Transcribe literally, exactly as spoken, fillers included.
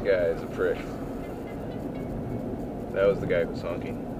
That guy is a prick. That was the guy who's honking.